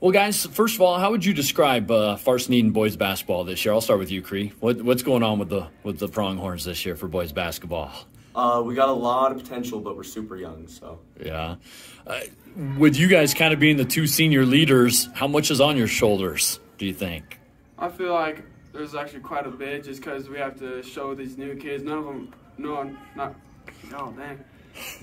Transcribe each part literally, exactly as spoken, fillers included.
Well, guys, first of all, how would you describe uh, Farson-Eden boys basketball this year? I'll start with you, Cree. What, what's going on with the with the Pronghorns this year for boys basketball? Uh, we got a lot of potential, but we're super young, so. Yeah. Uh, with you guys kind of being the two senior leaders, how much is on your shoulders, do you think? I feel like there's actually quite a bit just because we have to show these new kids. None of them, no, not, no, dang.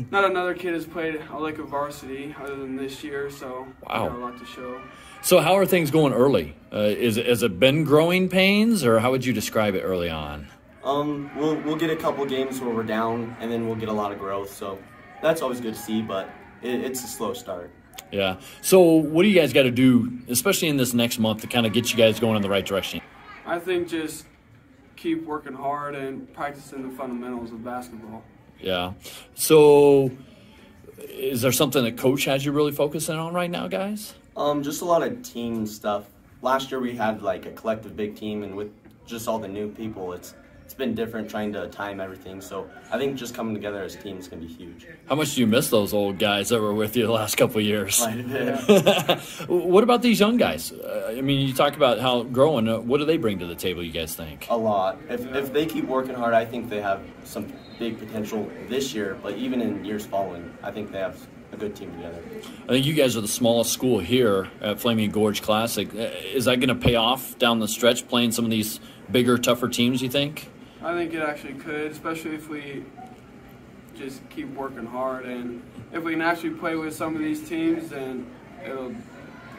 Not another kid has played a lick of varsity other than this year, so wow. We got a lot to show. So how are things going early? Uh, is, has it been growing pains, or how would you describe it early on? Um, we'll, we'll get a couple games where we're down, and then we'll get a lot of growth. So that's always good to see, but it, it's a slow start. Yeah. So what do you guys got to do, especially in this next month, to kind of get you guys going in the right direction? I think just keep working hard and practicing the fundamentals of basketball. Yeah. So is there something that Coach has you really focusing on right now, guys? Um, just a lot of team stuff. Last year we had like a collective big team, and with just all the new people, it's – it's been different trying to time everything. So I think just coming together as teams can be huge. How much do you miss those old guys that were with you the last couple of years? What about these young guys? Uh, I mean, you talk about how growing. Uh, what do they bring to the table, you guys think? A lot. If, if they keep working hard, I think they have some big potential this year. But even in years following, I think they have a good team together. I think you guys are the smallest school here at Flaming Gorge Classic. Is that going to pay off down the stretch playing some of these bigger, tougher teams, you think? I think it actually could, especially if we just keep working hard. And if we can actually play with some of these teams, then it'll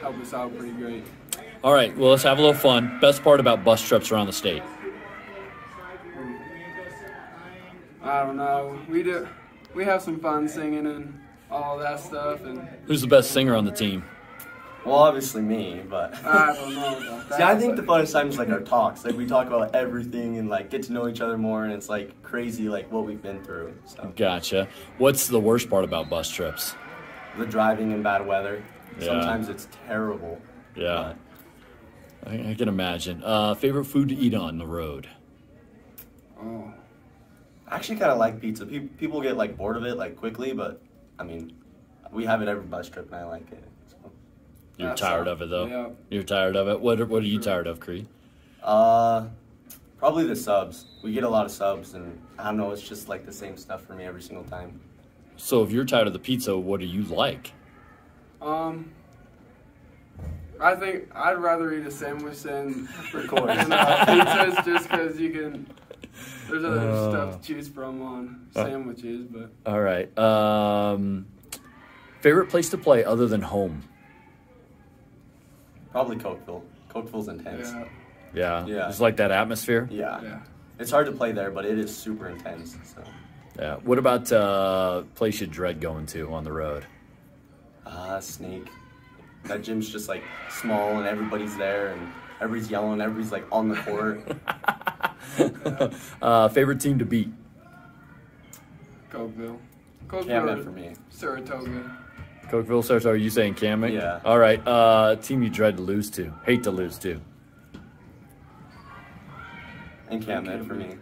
help us out pretty great. All right, well, let's have a little fun. Best part about bus trips around the state? I don't know. We do. We have some fun singing and all that stuff. And who's the best singer on the team? Well, obviously me, but I don't know. See, I think the funnest time is like our talks. Like we talk about everything and like get to know each other more, and it's like crazy like what we've been through. So. Gotcha. What's the worst part about bus trips? The driving in bad weather. Yeah. Sometimes it's terrible. Yeah. But... I can imagine. Uh, favorite food to eat on the road? Oh, I actually kind of like pizza. Pe people get like bored of it like quickly, but I mean, we have it every bus trip, and I like it. So. You're That's tired of it, though. Yeah. You're tired of it. What are, what are you tired of, Cree? Uh, probably the subs. We get a lot of subs, and I don't know, it's just like the same stuff for me every single time. So if you're tired of the pizza, what do you like? Um, I think I'd rather eat a sandwich than record. Pizza's just because you can... There's other uh, stuff to choose from on sandwiches, but... All right. Um, favorite place to play other than home? Probably Cokeville. Cokeville's intense. Yeah. Yeah. Yeah. It's like that atmosphere. Yeah. Yeah. It's hard to play there, but it is super intense. So. Yeah. What about uh, place you dread going to on the road? Ah, uh, Snake. That gym's just like small, and everybody's there, and everybody's yelling, everybody's like on the court. Yeah. uh, favorite team to beat? Cokeville. Cokeville for me. Saratoga. Cokeville, Saratoga, are you saying Kamek? Yeah. All right. Uh, team you dread to lose to, hate to lose to. And Kamek for me.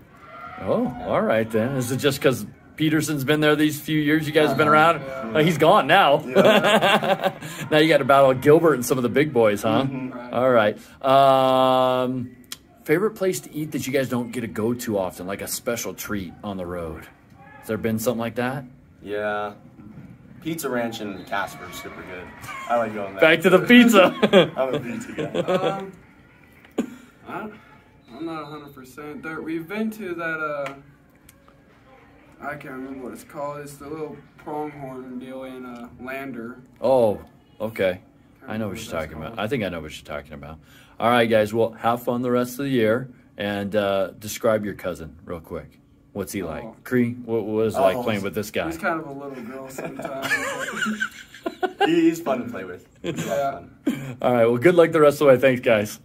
Oh, yeah. All right then. Is it just because Peterson's been there these few years? You guys uh, have been around. Yeah. Oh, he's gone now. Yeah. Now you got to battle Gilbert and some of the big boys, huh? Mm-hmm. Right. All right. Um, favorite place to eat that you guys don't get to go to often, like a special treat on the road. Has there been something like that? Yeah. Pizza Ranch and Casper is super good. I like going there. Back to the pizza. I'm a pizza guy. Um, I, I'm not one hundred percent there. We've been to that, uh, I can't remember what it's called. It's the little pronghorn deal in uh, Lander. Oh, okay. I know what you're talking about. I think I know what you're talking about. All right, guys. Well, have fun the rest of the year. And uh, describe your cousin real quick. What's he like? Oh. Cree, what was it like oh, playing with this guy? He's kind of a little girl sometimes. He's fun to play with. Yeah. All right, well, good luck the rest of the way. Thanks, guys.